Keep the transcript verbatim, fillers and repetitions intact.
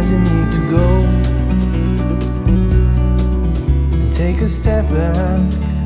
Sometimes you need to go and take a step back.